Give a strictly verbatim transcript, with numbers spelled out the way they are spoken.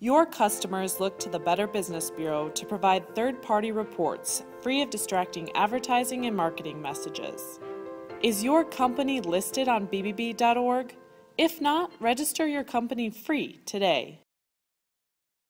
Your customers look to the Better Business Bureau to provide third-party reports free of distracting advertising and marketing messages. Is your company listed on B B B dot org? If not, register your company free today.